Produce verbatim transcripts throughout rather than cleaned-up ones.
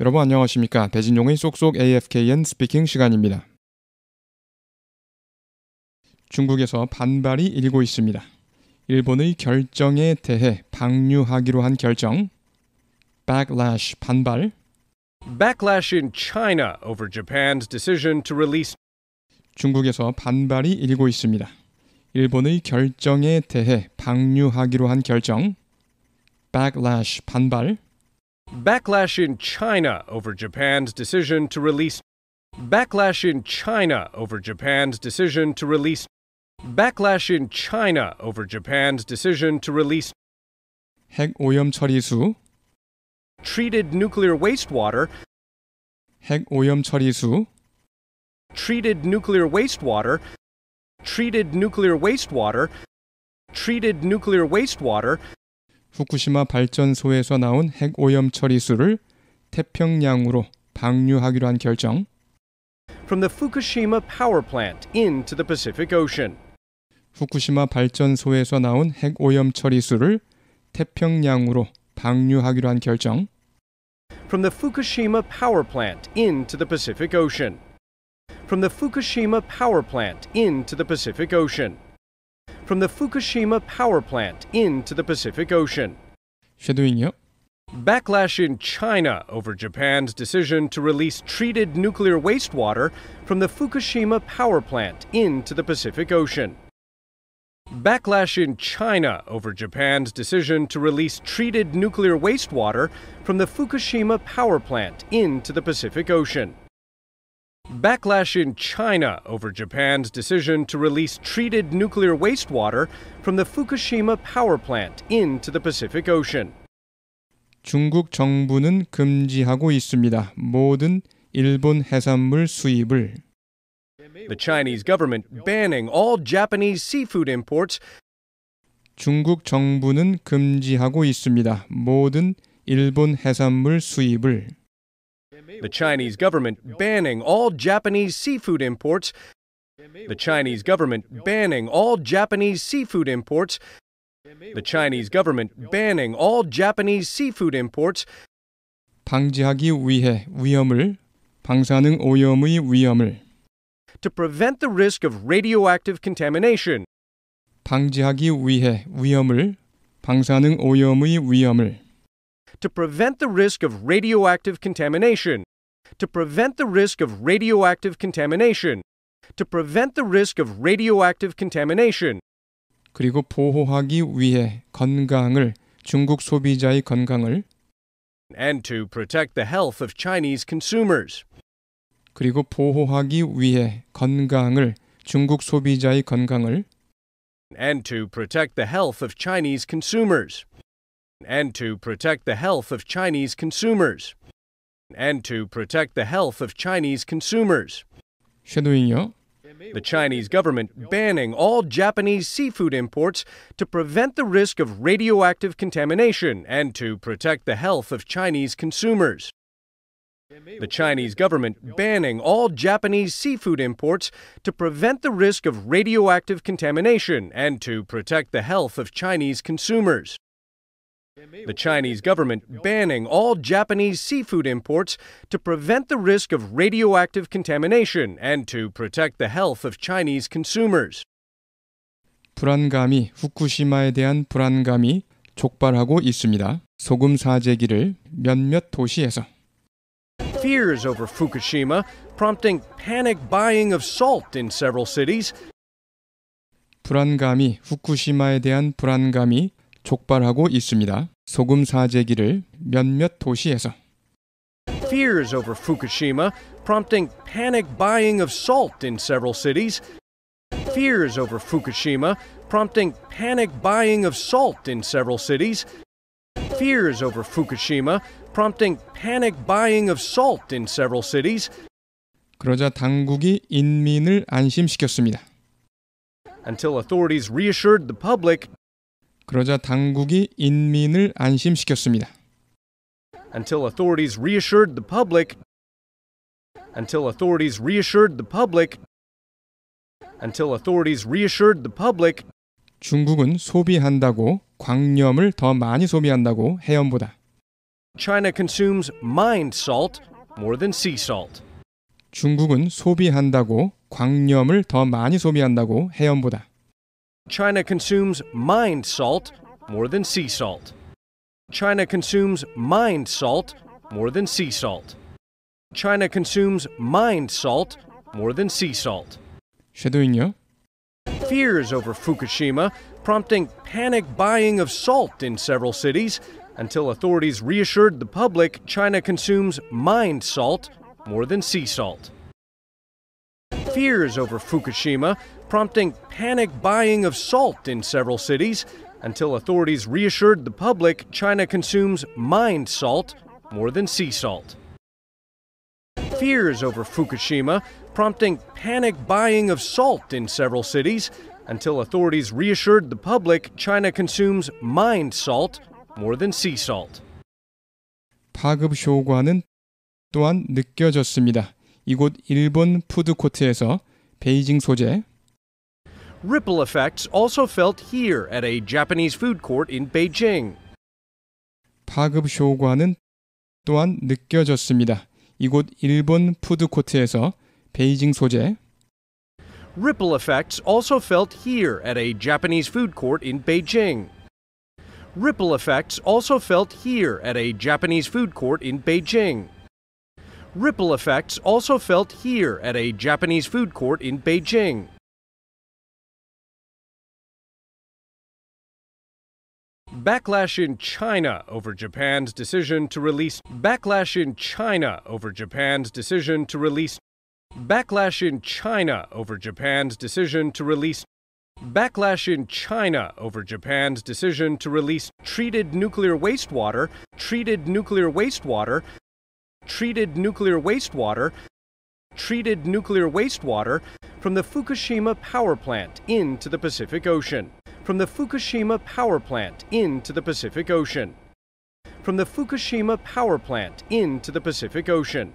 여러분 안녕하십니까? 대진용의 쏙쏙 에이에프케이엔 스피킹 시간입니다. 중국에서 반발이 일고 있습니다. 일본의 결정에 대해 방류하기로 한 결정, backlash 반발, backlash in China over Japan's decision to release. 중국에서 반발이 일고 있습니다. 일본의 결정에 대해 방류하기로 한 결정, backlash 반발. Backlash in China over Japan's decision to release. Backlash in China over Japan's decision to release. Backlash in China over Japan's decision to release. 핵 오염 처리수. Treated nuclear wastewater. 핵 오염 처리수. Treated nuclear wastewater. Treated nuclear wastewater. Treated nuclear wastewater. 후쿠시마 발전소에서 나온 핵오염 처리수를 태평양으로 방류하기로 한 결정. From the Fukushima power plant into the Pacific Ocean. 후쿠시마 발전소에서 나온 핵오염 처리수를 태평양으로 방류하기로 한 결정. From the Fukushima power plant into the Pacific Ocean. From the Fukushima power plant into the Pacific Ocean. From the Fukushima power plant into the Pacific Ocean. 쉐도잉이요. Backlash in China over Japan's decision to release treated nuclear wastewater from the Fukushima power plant into the Pacific Ocean. Backlash in China over Japan's decision to release treated nuclear wastewater from the Fukushima power plant into the Pacific Ocean. Backlash in China over Japan's decision to release treated nuclear wastewater from the Fukushima power plant into the Pacific Ocean. 중국 정부는 금지하고 있습니다. 모든 일본 해산물 수입을. The Chinese government banning all Japanese seafood imports. 중국 정부는 금지하고 있습니다. 모든 일본 해산물 수입을. The Chinese government banning all Japanese seafood imports. The Chinese government banning all Japanese seafood imports. The Chinese government banning all Japanese seafood imports. 방지하기 위해 위험을, 방사능 오염의 위험을. To prevent the risk of radioactive contamination. 방지하기 위해 위험을, 방사능 오염의 위험을. To prevent the risk of radioactive contamination. To prevent the risk of radioactive contamination. To prevent the risk of radioactive contamination. 그리고 보호하기 위해 건강을, 중국 소비자의 건강을. And to protect the health of Chinese consumers. 그리고 보호하기 위해 건강을, 중국 소비자의 건강을. And to protect the health of Chinese consumers. And to protect the health of Chinese consumers. And to protect the health of Chinese consumers. 쉐도잉이요. The Chinese government banning all Japanese seafood imports to prevent the risk of radioactive contamination and to protect the health of Chinese consumers. The Chinese government banning all Japanese seafood imports to prevent the risk of radioactive contamination and to protect the health of Chinese consumers. The Chinese government banning all Japanese seafood imports to prevent the risk of radioactive contamination and to protect the health of Chinese consumers. 불안감이, 후쿠시마에 대한 불안감이 촉발하고 있습니다. 소금 사재기를 몇몇 도시에서. Fears over Fukushima prompting panic buying of salt in several cities. 불안감이, 후쿠시마에 대한 불안감이 촉발하고 있습니다. 소금 사재기를 몇몇 도시에서. Fears over Fukushima prompting panic buying of salt in several cities. Fears over Fukushima prompting panic buying of salt in several cities. Fears over Fukushima prompting panic buying of salt in several cities. 그러자 당국이 인민을 안심시켰습니다. Until authorities reassured the public. 그러자 당국이 인민을 안심시켰습니다. Until authorities reassured the public. Until authorities reassured the public. Until authorities reassured the public. 중국은 소비한다고, 광염을 더 많이 소비한다고, 해염보다. China consumes mined salt more than sea salt. 중국은 소비한다고 광염을 더 많이 소비한다고 해염보다. China consumes mined salt more than sea salt. China consumes mined salt more than sea salt. China consumes mined salt more than sea salt. 섀도잉요. Fears over Fukushima, prompting panic buying of salt in several cities, until authorities reassured the public China consumes mined salt more than sea salt. Fears over Fukushima, prompting panic buying of salt in several cities, until authorities reassured the public China consumes mined salt more than sea salt. Fears over Fukushima, prompting panic buying of salt in several cities, until authorities reassured the public China consumes mined salt more than sea salt. 파급 효과는 또한 느껴졌습니다. 이곳 일본 푸드코트에서 베이징 소재 Ripple effects also felt here at a Japanese food court in Beijing. 파급 효과는 또한 느껴졌습니다. 이곳 일본 푸드코트에서 베이징 소재 Ripple effects also felt here at a Japanese food court in Beijing. Ripple effects also felt here at a Japanese food court in Beijing. Ripple effects also felt here at a Japanese food court in Beijing. Backlash in China over Japan's decision to release Backlash in China over Japan's decision to release Backlash in China over Japan's decision to release Backlash in China over Japan's decision to release treated nuclear wastewater, treated nuclear wastewater, treated nuclear wastewater, treated nuclear wastewater from the Fukushima power plant into the Pacific Ocean. From the Fukushima power plant into the Pacific Ocean. From the Fukushima power plant into the Pacific Ocean.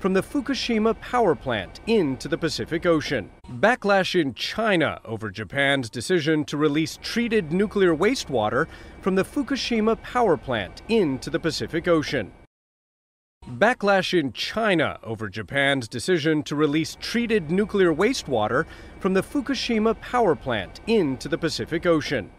From the Fukushima power plant into the Pacific Ocean. Backlash in China over Japan's decision to release treated nuclear wastewater from the Fukushima power plant into the Pacific Ocean. Backlash in China over Japan's decision to release treated nuclear wastewater from the Fukushima power plant into the Pacific Ocean.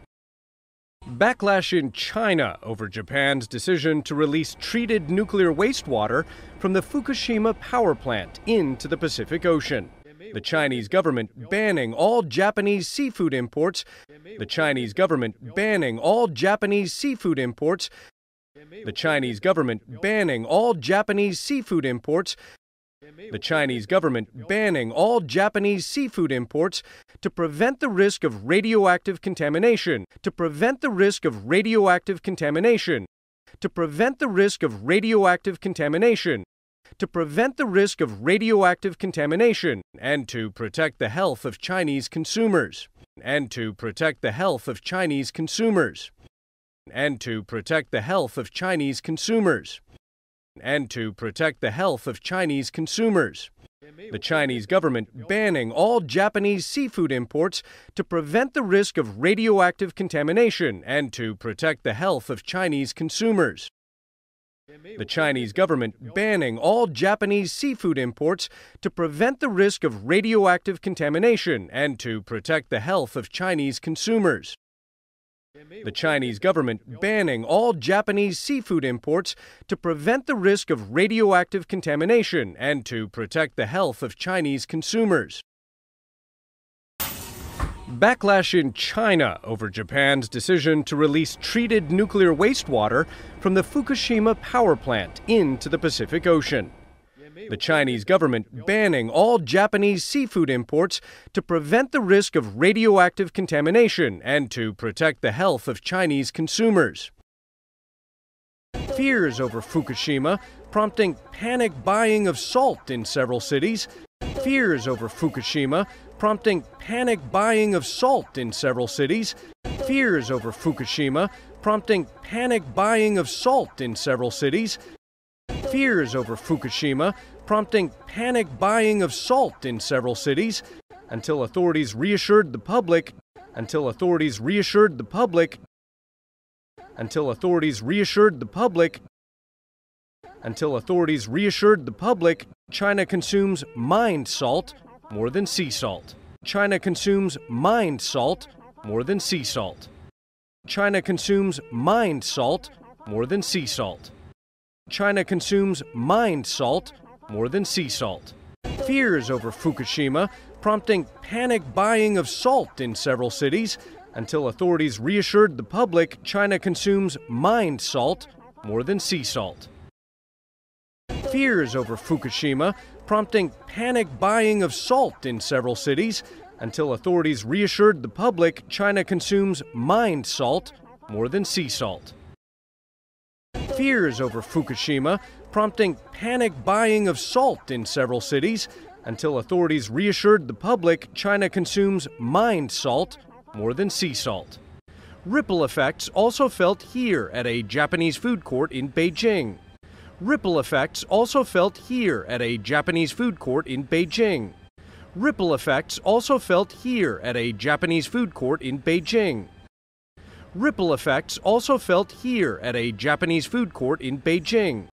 Backlash in China over Japan's decision to release treated nuclear wastewater from the Fukushima power plant into the Pacific Ocean. The Chinese government banning all Japanese seafood imports. The Chinese government banning all Japanese seafood imports. The Chinese government banning all Japanese seafood imports. The Chinese government banning all Japanese seafood imports to prevent the risk of radioactive contamination. To prevent the risk of radioactive contamination. To prevent the risk of radioactive contamination. To prevent the risk of radioactive contamination and to protect the health of Chinese consumers. And to protect the health of Chinese consumers. And to protect the health of Chinese consumers. And to protect the health of Chinese consumers. The Chinese government banning all Japanese seafood imports to prevent the risk of radioactive contamination and to protect the health of Chinese consumers. The Chinese government banning all Japanese seafood imports to prevent the risk of radioactive contamination and to protect the health of Chinese consumers. The Chinese government banning all Japanese seafood imports to prevent the risk of radioactive contamination and to protect the health of Chinese consumers. Backlash in China over Japan's decision to release treated nuclear wastewater from the Fukushima power plant into the Pacific Ocean. The Chinese government banning all Japanese seafood imports to prevent the risk of radioactive contamination and to protect the health of Chinese consumers. Fears over Fukushima, prompting panic buying of salt in several cities. Fears over Fukushima, prompting panic buying of salt in several cities. Fears over Fukushima, prompting panic buying of salt in several cities. Fears over Fukushima, prompting panic buying of salt in several cities, until authorities reassured the public, until authorities reassured the public, until authorities reassured the public until authorities reassured the public China consumes mined salt more than sea salt. China consumes mined salt more than sea salt. China consumes mined salt more than sea salt. China consumes mined salt more than sea salt. Fears over Fukushima prompting panic buying of salt in several cities until authorities reassured the public China consumes mined salt more than sea salt. Fears over Fukushima prompting panic buying of salt in several cities until authorities reassured the public China consumes mined salt more than sea salt. Fears over Fukushima prompting panic buying of salt in several cities until authorities reassured the public China consumes mined salt more than sea salt. Ripple effects also felt here at a Japanese food court in Beijing. Ripple effects also felt here at a Japanese food court in Beijing. Ripple effects also felt here at a Japanese food court in Beijing. Ripple effects also felt here at a Japanese food court in Beijing.